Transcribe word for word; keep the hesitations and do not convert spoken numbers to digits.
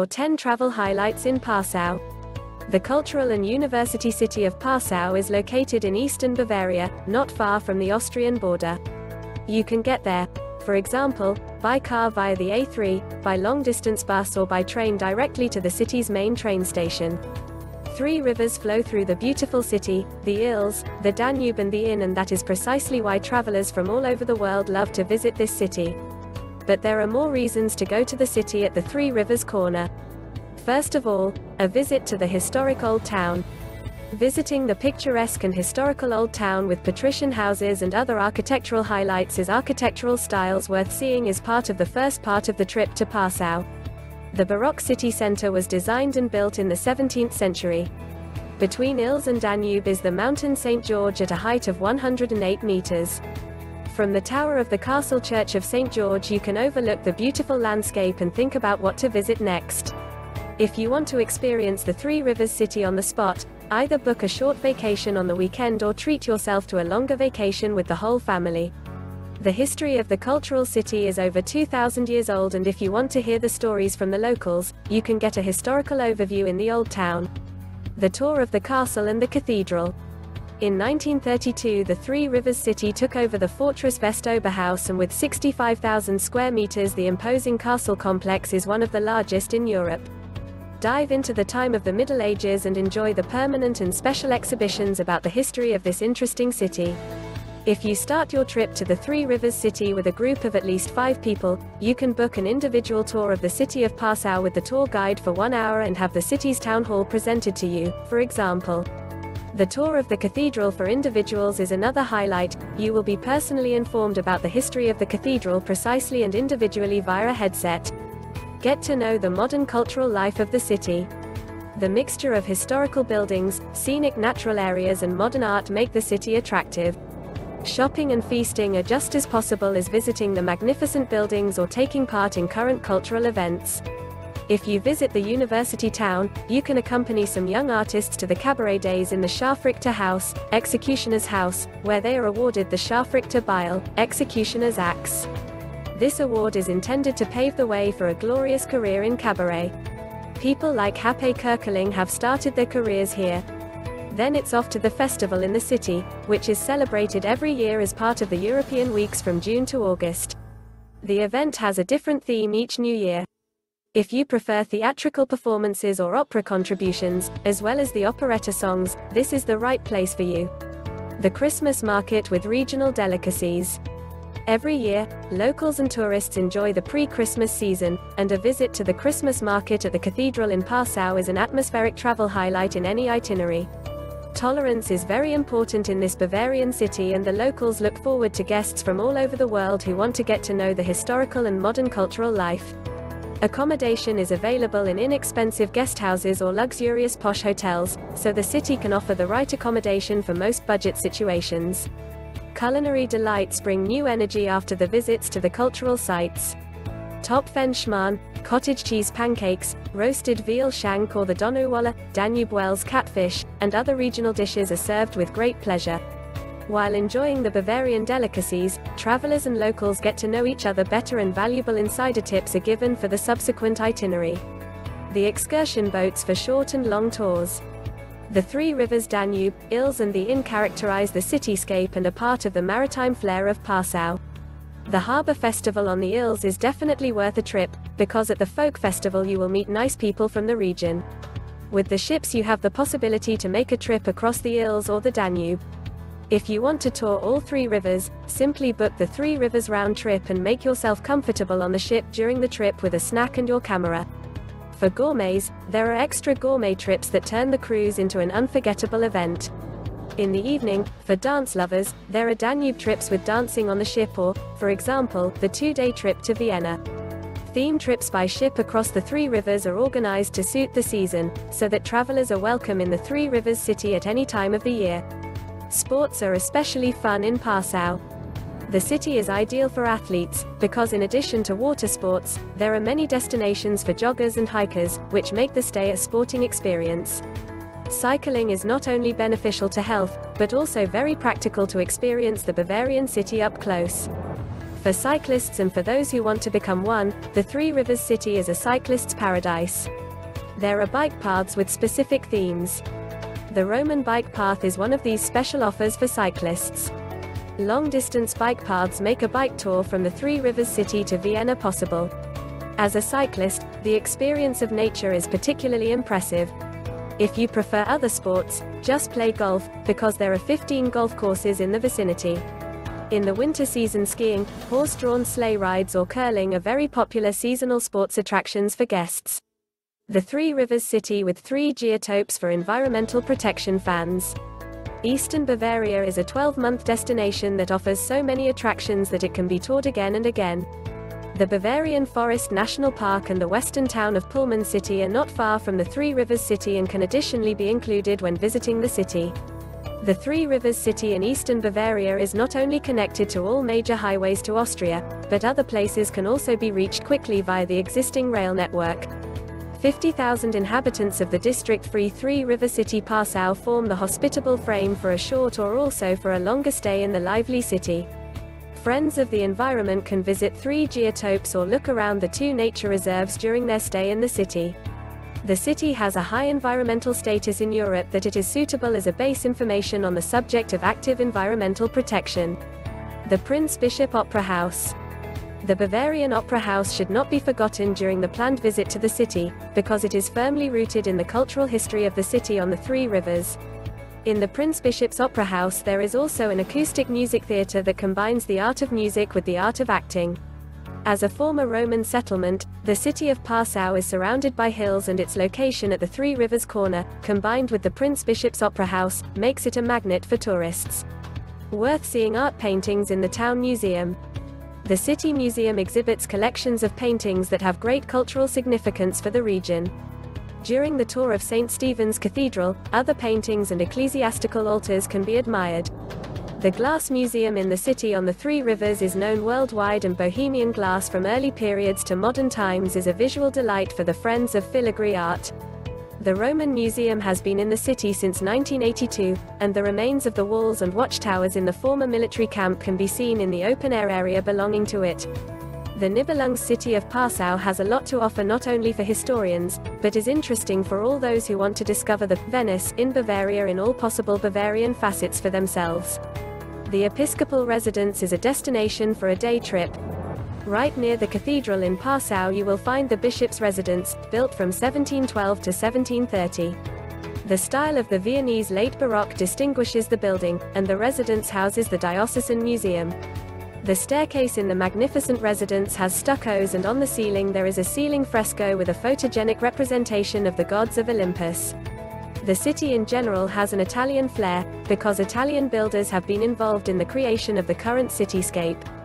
your ten travel highlights in Passau. The cultural and university city of Passau is located in eastern Bavaria, not far from the Austrian border. You can get there, for example, by car via the A three, by long-distance bus or by train directly to the city's main train station. Three rivers flow through the beautiful city, the Ilz, the Danube and the Inn, and that is precisely why travelers from all over the world love to visit this city. But there are more reasons to go to the city at the Three Rivers corner. First of all, a visit to the historic Old Town. Visiting the picturesque and historical Old Town with patrician houses and other architectural highlights is architectural styles worth seeing is part of the first part of the trip to Passau. The Baroque city centre was designed and built in the seventeenth century. Between Ilz and Danube is the mountain Saint Georg at a height of one hundred eight metres. From the tower of the castle church of Saint Georg you can overlook the beautiful landscape and think about what to visit next. If you want to experience the Three Rivers city on the spot, either book a short vacation on the weekend or treat yourself to a longer vacation with the whole family. The history of the cultural city is over two thousand years old, and if you want to hear the stories from the locals, you can get a historical overview in the Old Town. The tour of the castle and the cathedral. In nineteen thirty-two the Three Rivers city took over the fortress Veste Oberhaus, and with sixty-five thousand square meters the imposing castle complex is one of the largest in Europe. Dive into the time of the Middle Ages and enjoy the permanent and special exhibitions about the history of this interesting city. If you start your trip to the Three Rivers city with a group of at least five people, you can book an individual tour of the city of Passau with the tour guide for one hour and have the city's town hall presented to you, for example. The tour of the cathedral for individuals is another highlight. You will be personally informed about the history of the cathedral precisely and individually via a headset. Get to know the modern cultural life of the city. The mixture of historical buildings, scenic natural areas and modern art make the city attractive. Shopping and feasting are just as possible as visiting the magnificent buildings or taking part in current cultural events. If you visit the university town, you can accompany some young artists to the cabaret days in the Scharfrichter House, Executioner's House, where they are awarded the Scharfrichter Beil, Executioner's Axe. This award is intended to pave the way for a glorious career in cabaret. People like Hape Kerkeling have started their careers here. Then it's off to the festival in the city, which is celebrated every year as part of the European Weeks from June to August. The event has a different theme each new year. If you prefer theatrical performances or opera contributions, as well as the operetta songs, this is the right place for you. The Christmas market with regional delicacies. Every year, locals and tourists enjoy the pre-Christmas season, and a visit to the Christmas market at the cathedral in Passau is an atmospheric travel highlight in any itinerary. Tolerance is very important in this Bavarian city, and the locals look forward to guests from all over the world who want to get to know the historical and modern cultural life. Accommodation is available in inexpensive guesthouses or luxurious posh hotels, so the city can offer the right accommodation for most budget situations. Culinary delights bring new energy after the visits to the cultural sites. Topfenschmarrn, cottage cheese pancakes, roasted veal shank or the Donauwala, Danube Wells catfish, and other regional dishes are served with great pleasure. While enjoying the Bavarian delicacies, travelers and locals get to know each other better and valuable insider tips are given for the subsequent itinerary. The excursion boats for short and long tours. The Three Rivers, Danube, Ilz and the Inn characterize the cityscape and are part of the maritime flair of Passau. The Harbour Festival on the Ilz is definitely worth a trip, because at the folk festival you will meet nice people from the region. With the ships you have the possibility to make a trip across the Ilz or the Danube. If you want to tour all three rivers, simply book the Three Rivers round trip and make yourself comfortable on the ship during the trip with a snack and your camera. For gourmets, there are extra gourmet trips that turn the cruise into an unforgettable event. In the evening, for dance lovers, there are Danube trips with dancing on the ship or, for example, the two-day trip to Vienna. Theme trips by ship across the Three Rivers are organized to suit the season, so that travelers are welcome in the Three Rivers city at any time of the year. Sports are especially fun in Passau. The city is ideal for athletes, because in addition to water sports, there are many destinations for joggers and hikers, which make the stay a sporting experience. Cycling is not only beneficial to health, but also very practical to experience the Bavarian city up close. For cyclists and for those who want to become one, the Three Rivers City is a cyclist's paradise. There are bike paths with specific themes. The Roman bike path is one of these special offers for cyclists. Long-distance bike paths make a bike tour from the Three Rivers City to Vienna possible. As a cyclist, the experience of nature is particularly impressive. If you prefer other sports, just play golf, because there are fifteen golf courses in the vicinity. In the winter season, skiing, horse-drawn sleigh rides or curling are very popular seasonal sports attractions for guests. The Three Rivers City with three geotopes for environmental protection fans. Eastern Bavaria is a twelve-month destination that offers so many attractions that it can be toured again and again. The Bavarian Forest National Park and the western town of Pullman City are not far from the Three Rivers City and can additionally be included when visiting the city. The Three Rivers City in eastern Bavaria is not only connected to all major highways to Austria, but other places can also be reached quickly via the existing rail network. fifty thousand inhabitants of the district-free Three River City Passau form the hospitable frame for a short or also for a longer stay in the lively city. Friends of the environment can visit three geotopes or look around the two nature reserves during their stay in the city. The city has a high environmental status in Europe that it is suitable as a base information on the subject of active environmental protection. The Prince-Bishop Opera House. The Bavarian Opera House should not be forgotten during the planned visit to the city, because it is firmly rooted in the cultural history of the city on the Three Rivers. In the Prince-Bishop's Opera House there is also an acoustic music theatre that combines the art of music with the art of acting. As a former Roman settlement, the city of Passau is surrounded by hills, and its location at the Three Rivers corner, combined with the Prince-Bishop's Opera House, makes it a magnet for tourists. Worth seeing art paintings in the town museum. The City Museum exhibits collections of paintings that have great cultural significance for the region. During the tour of Saint Stephen's Cathedral, other paintings and ecclesiastical altars can be admired. The Glass Museum in the city on the Three Rivers is known worldwide, and Bohemian glass from early periods to modern times is a visual delight for the friends of filigree art. The Roman Museum has been in the city since nineteen eighty-two, and the remains of the walls and watchtowers in the former military camp can be seen in the open-air area belonging to it. The Nibelung City of Passau has a lot to offer, not only for historians, but is interesting for all those who want to discover the Venice in Bavaria in all possible Bavarian facets for themselves. The Episcopal Residence is a destination for a day trip. Right near the cathedral in Passau you will find the Bishop's Residence, built from seventeen twelve to seventeen thirty. The style of the Viennese late Baroque distinguishes the building, and the residence houses the Diocesan Museum. The staircase in the magnificent residence has stuccos, and on the ceiling there is a ceiling fresco with a photogenic representation of the gods of Olympus. The city in general has an Italian flair, because Italian builders have been involved in the creation of the current cityscape.